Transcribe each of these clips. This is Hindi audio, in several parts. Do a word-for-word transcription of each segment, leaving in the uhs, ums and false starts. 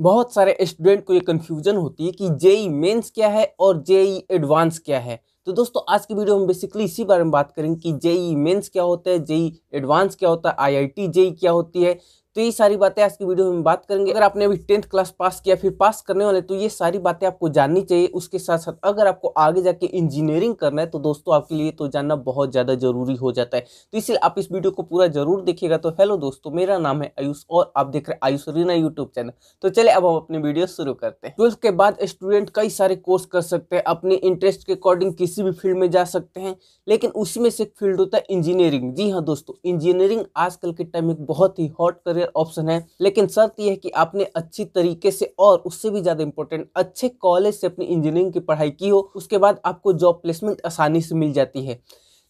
बहुत सारे स्टूडेंट को ये कन्फ्यूजन होती है कि जेई मेंस क्या है और जेई एडवांस क्या है। तो दोस्तों आज की वीडियो में बेसिकली इसी बारे में बात करेंगे कि जेई मेंस क्या होता है, जेई एडवांस क्या होता है, आईआईटी जेई क्या होती है। तो ये सारी बातें आज की वीडियो में बात करेंगे। अगर आपने अभी टेंथ क्लास पास किया फिर पास करने वाले तो ये सारी बातें आपको जाननी चाहिए। उसके साथ साथ अगर आपको आगे जाके इंजीनियरिंग करना है तो दोस्तों आपके लिए तो जानना बहुत ज़्यादा जरूरी हो जाता है, तो इसलिए आप इस वीडियो को पूरा जरूर देखिएगा। तो हेलो दोस्तों, मेरा नाम है आयुष और आप देख रहे हैं आयुष अरीना यूट्यूब चैनल। तो चले अब हम अपनी वीडियो शुरू करते हैं। ट्वेल्थ के बाद स्टूडेंट कई सारे कोर्स कर सकते हैं, अपने इंटरेस्ट के अकॉर्डिंग किसी भी फील्ड में जा सकते हैं, लेकिन उसी में से एक फील्ड होता है इंजीनियरिंग। जी हाँ दोस्तों, इंजीनियरिंग आजकल के टाइम में बहुत ही हॉट ऑप्शन है, लेकिन शर्त यह है कि आपने अच्छी तरीके से और उससे भी ज्यादा इंपॉर्टेंट अच्छे कॉलेज से अपनी इंजीनियरिंग की पढ़ाई की हो। उसके बाद आपको जॉब प्लेसमेंट आसानी से मिल जाती है।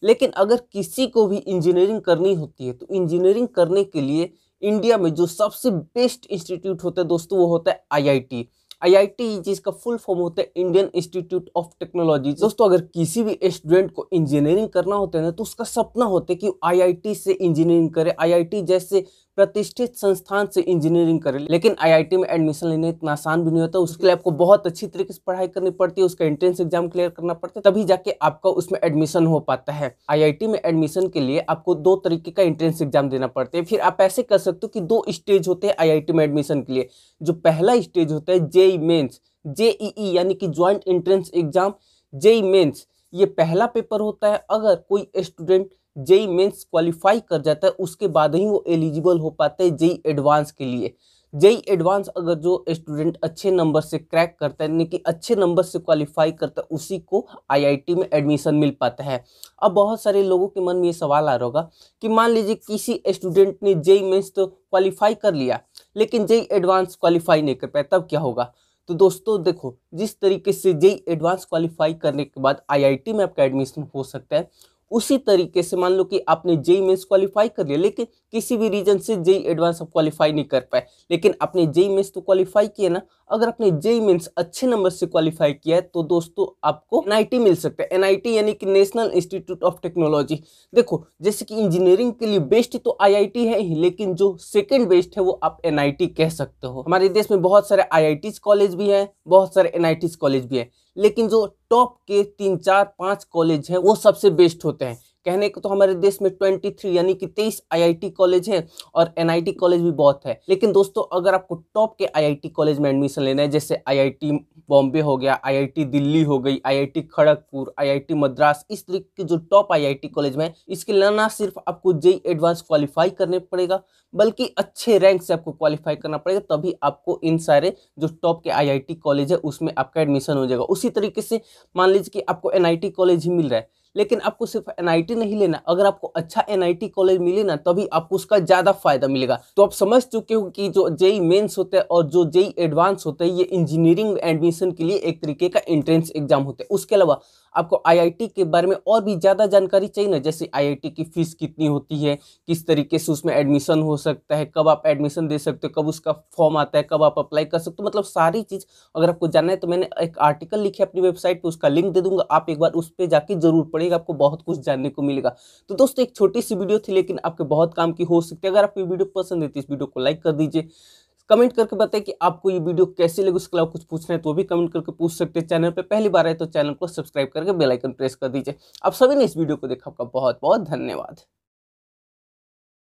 लेकिन अगर किसी को भी इंजीनियरिंग करनी होती है तो इंजीनियरिंग करने के लिए इंडिया में जो सबसे बेस्ट इंस्टीट्यूट होता है दोस्तों वो होता है I I T. I I T जिसका फुल फॉर्म होता है इंडियन इंस्टीट्यूट ऑफ टेक्नोलॉजी। दोस्तों अगर किसी भी स्टूडेंट को इंजीनियरिंग करना होता है ना तो उसका सपना होता है कि आई आई टी से इंजीनियरिंग करे, आई आई टी जैसे प्रतिष्ठित संस्थान से इंजीनियरिंग करे। लेकिन आई आई टी में एडमिशन लेना इतना आसान भी नहीं होता, उसके लिए आपको बहुत अच्छी तरीके से पढ़ाई करनी पड़ती है, उसका एंट्रेंस एग्जाम क्लियर करना पड़ता है, तभी जाके आपका उसमें एडमिशन हो पाता है। आई आई टी में एडमिशन के लिए आपको दो तरीके का एंट्रेंस एग्जाम देना पड़ता है। फिर आप ऐसे कर सकते हो कि दो स्टेज होते हैं आई आई टी में एडमिशन के लिए। जो पहला स्टेज होता है जेई मेन्स, जेईई यानी कि joint entrance exam, JEE mains, ये पहला पेपर होता है। अगर कोई स्टूडेंट जेई मेंस क्वालिफाई कर जाता है उसके बाद ही वो एलिजिबल हो पाता है जेई एडवांस के लिए। जेई एडवांस अगर जो स्टूडेंट अच्छे नंबर से क्रैक करता है यानी कि अच्छे नंबर से क्वालिफाई करता है उसी को आईआईटी में एडमिशन मिल पाता है। अब बहुत सारे लोगों के मन में ये सवाल आ रहा होगा कि मान लीजिए किसी स्टूडेंट ने जेई मेंस तो क्वालिफाई कर लिया लेकिन जेई एडवांस क्वालिफाई नहीं कर पाया, तब क्या होगा। तो दोस्तों देखो, जिस तरीके से जेई एडवांस क्वालिफाई करने के बाद आईआईटी में आपका एडमिशन हो सकता है, उसी तरीके से मान लो कि आपने जेई मेंस क्वालिफाई कर लिया लेकिन किसी भी रीजन से जेई एडवांस आप क्वालिफाई नहीं कर पाए, लेकिन आपने जेई मेंस तो क्वालिफाई किया ना। अगर आपने जेई मेंस अच्छे नंबर से क्वालिफाई किया है तो दोस्तों आपको एन आई टी मिल सकता है। एन आई टी यानी कि नेशनल इंस्टीट्यूट ऑफ टेक्नोलॉजी। देखो जैसे कि इंजीनियरिंग के लिए बेस्ट तो आई आई टी है ही, लेकिन जो सेकेंड बेस्ट है वो आप एन आई टी कह सकते हो। हमारे देश में बहुत सारे आई आई टी कॉलेज भी हैं, बहुत सारे एन आई टी कॉलेज भी हैं, लेकिन जो टॉप के तीन चार पाँच कॉलेज हैं वो सबसे बेस्ट होते हैं। कहने को तो हमारे देश में तेईस यानी कि तेईस आई आई टी कॉलेज हैं और एन आई टी कॉलेज भी बहुत है, लेकिन दोस्तों अगर आपको टॉप के आई आई टी कॉलेज में एडमिशन लेना है, जैसे आई आई टी बॉम्बे हो गया, आई आई टी दिल्ली हो गई, I I T Kharagpur, I I T Madras, इस तरीके के जो top I I T college में, इसके लिए ना सिर्फ आपको जेई एडवांस क्वालिफाई करने पड़ेगा बल्कि अच्छे रैंक से आपको क्वालिफाई करना पड़ेगा, तभी आपको इन सारे जो टॉप के आई आई टी कॉलेज है उसमें आपका एडमिशन हो जाएगा। उसी तरीके से मान लीजिए कि आपको एन आई टी कॉलेज ही मिल रहा है, लेकिन आपको सिर्फ एन आई टी नहीं लेना, अगर आपको अच्छा एन आई टी कॉलेज मिले ना तभी आपको उसका ज़्यादा फायदा मिलेगा। तो आप समझ चुके हो कि जो जेई मेंस होता है और जो जेई एडवांस होता है ये इंजीनियरिंग एडमिशन के लिए एक तरीके का एंट्रेंस एग्जाम होता है। उसके अलावा आपको आई आई टी के बारे में और भी ज़्यादा जानकारी चाहिए ना, जैसे आई आई टी की फ़ीस कितनी होती है, किस तरीके से उसमें एडमिशन हो सकता है, कब आप एडमिशन दे सकते हो, कब उसका फॉर्म आता है, कब आप अप्लाई कर सकते हो, मतलब सारी चीज़ अगर आपको जानना है तो मैंने एक आर्टिकल लिखा अपनी वेबसाइट पर, उसका लिंक दे दूंगा, आप एक बार उस पर जाके जरूर पढ़ेगा, आपको बहुत कुछ जानने को मिलेगा। तो दोस्तों एक छोटी सी वीडियो थी लेकिन आपके बहुत काम की हो सकती है। अगर आपको वीडियो पसंद है तो इस वीडियो को लाइक कर दीजिए, कमेंट करके बताएं कि आपको ये वीडियो कैसी लगी। उसके अलावा कुछ पूछना है तो भी कमेंट करके पूछ सकते हैं। चैनल पर पहली बार आए तो चैनल को सब्सक्राइब करके बेल आइकन प्रेस कर दीजिए। आप सभी ने इस वीडियो को देखा, आपका बहुत बहुत धन्यवाद।